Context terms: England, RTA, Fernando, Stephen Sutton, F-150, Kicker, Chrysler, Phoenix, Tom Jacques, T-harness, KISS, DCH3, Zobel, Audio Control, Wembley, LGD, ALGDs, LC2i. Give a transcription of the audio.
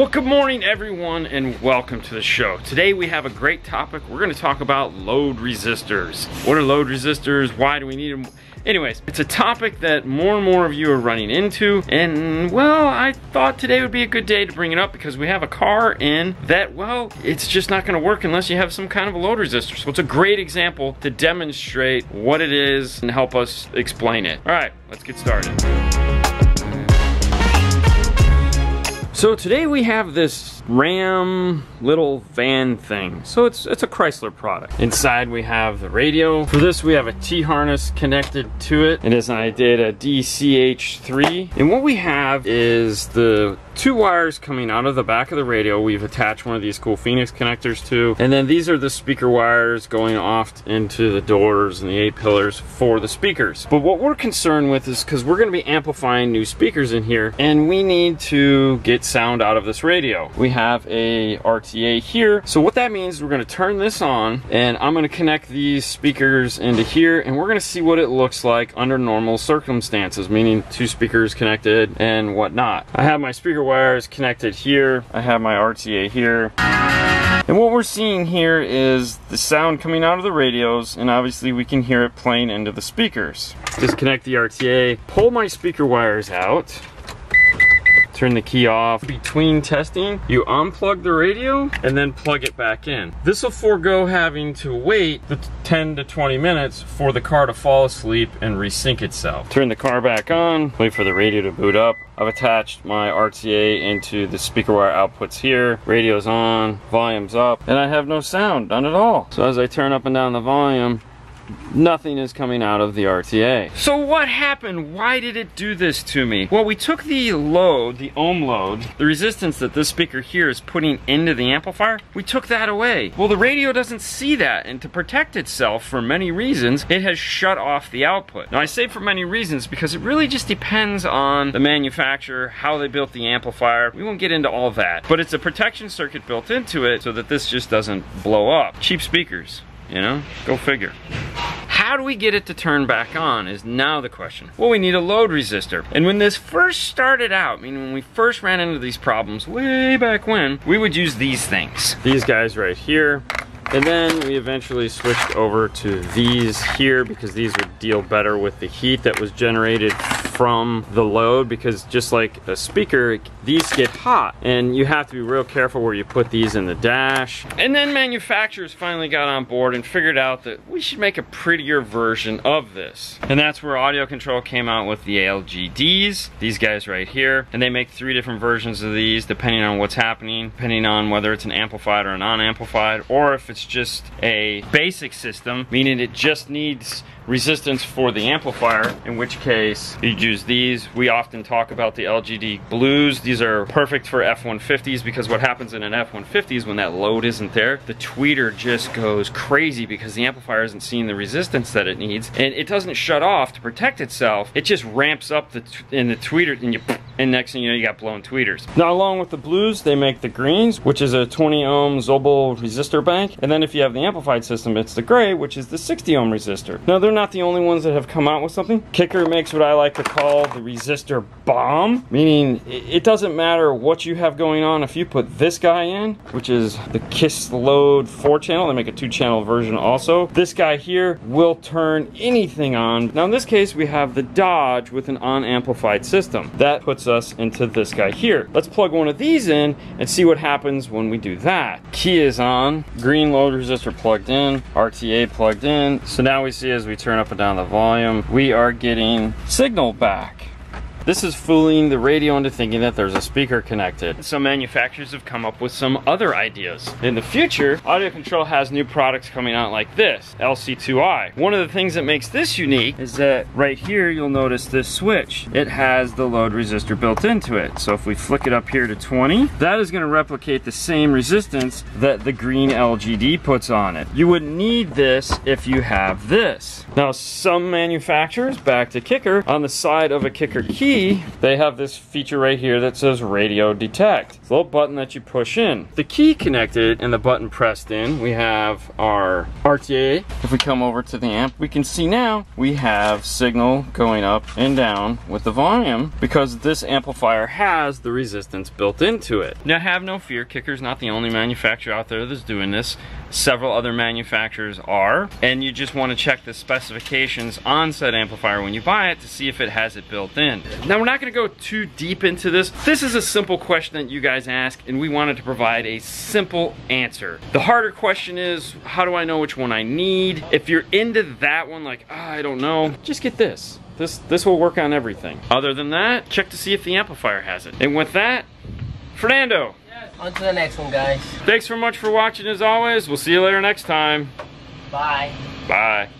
Well, good morning everyone and welcome to the show. Today we have a great topic. We're going to talk about load resistors. What are load resistors? Why do we need them? Anyways, it's a topic that more and more of you are running into, and well, I thought today would be a good day to bring it up because we have a car in that, well, it's just not going to work unless you have some kind of a load resistor. So it's a great example to demonstrate what it is and help us explain it. All right, let's get started. So today we have this Ram little van thing. So it's a Chrysler product. Inside we have the radio. For this we have a T-harness connected to it. And as I did a DCH3. And what we have is the two wires coming out of the back of the radio. We've attached one of these cool Phoenix connectors to. And then these are the speaker wires going off into the doors and the A-pillars for the speakers. But what we're concerned with is because we're going to be amplifying new speakers in here. And we need to get sound out of this radio. We have a RTA here. So what that means is we're going to turn this on and I'm going to connect these speakers into here and we're going to see what it looks like under normal circumstances, meaning two speakers connected and whatnot. I have my speaker wires connected here. I have my RTA here. And what we're seeing here is the sound coming out of the radios, and obviously we can hear it playing into the speakers. Disconnect the RTA, pull my speaker wires out. Turn the key off. Between testing, you unplug the radio and then plug it back in. This will forego having to wait the 10 to 20 minutes for the car to fall asleep and resync itself. Turn the car back on, wait for the radio to boot up. I've attached my RTA into the speaker wire outputs here. Radio's on, volume's up, and I have no sound, none at all. So as I turn up and down the volume, nothing is coming out of the RTA. So what happened? Why did it do this to me? Well, we took the load, the ohm load, the resistance that this speaker here is putting into the amplifier, we took that away. Well, the radio doesn't see that, and to protect itself for many reasons, it has shut off the output. Now, I say for many reasons because it really just depends on the manufacturer, how they built the amplifier. We won't get into all that, but it's a protection circuit built into it so that this just doesn't blow up. Cheap speakers. You know, go figure. How do we get it to turn back on is now the question. Well, we need a load resistor. And when this first started out, I mean, when we first ran into these problems way back when, we would use these things. These guys right here. And then we eventually switched over to these here because these would deal better with the heat that was generated from the load, because just like a speaker, these get hot and you have to be real careful where you put these in the dash. And then manufacturers finally got on board and figured out that we should make a prettier version of this. And that's where Audio Control came out with the ALGDs, these guys right here. And they make three different versions of these depending on what's happening, depending on whether it's an amplified or a non-amplified, or if it's just a basic system, meaning it just needs resistance for the amplifier, in which case you use these. We often talk about the LGD blues. These are perfect for F-150s because what happens in an F-150 is when that load isn't there, the tweeter just goes crazy because the amplifier isn't seeing the resistance that it needs, and it doesn't shut off to protect itself. It just ramps up the tweeter, and next thing you know, you got blown tweeters. Now, along with the blues, they make the greens, which is a 20 ohm Zobel resistor bank, and then if you have the amplified system, it's the gray, which is the 60 ohm resistor. Now, they're not the only ones that have come out with something. Kicker makes what I like to call the resistor bomb, meaning it doesn't matter what you have going on. If you put this guy in, which is the KISS load 4-channel, they make a 2-channel version also. This guy here will turn anything on. Now, in this case, we have the Dodge with an unamplified system. That puts us into this guy here. Let's plug one of these in and see what happens when we do that. Key is on, green load resistor plugged in, RTA plugged in. So now we see as we turn up and down the volume, we are getting signal back. This is fooling the radio into thinking that there's a speaker connected. Some manufacturers have come up with some other ideas. In the future, Audio Control has new products coming out like this, LC2i. One of the things that makes this unique is that right here, you'll notice this switch. It has the load resistor built into it. So if we flick it up here to 20, that is going to replicate the same resistance that the green LGD puts on it. You would need this if you have this. Now, some manufacturers, back to Kicker, on the side of a Kicker key, key, they have this feature right here that says radio detect. It's a little button that you push in. The key connected and the button pressed in, we have our RTA. If we come over to the amp, we can see now we have signal going up and down with the volume because this amplifier has the resistance built into it. Now have no fear, Kicker's not the only manufacturer out there that's doing this. Several other manufacturers are, and you just want to check the specifications on said amplifier when you buy it to see if it has it built in. Now we're not going to go too deep into this. This is a simple question that you guys ask, and we wanted to provide a simple answer. The harder question is, how do I know which one I need? If you're into that one, like, I don't know, just get this. This will work on everything. Other than that, check to see if the amplifier has it. And with that, Fernando. On to the next one, guys. Thanks so much for watching as always. We'll see you later next time. Bye. Bye.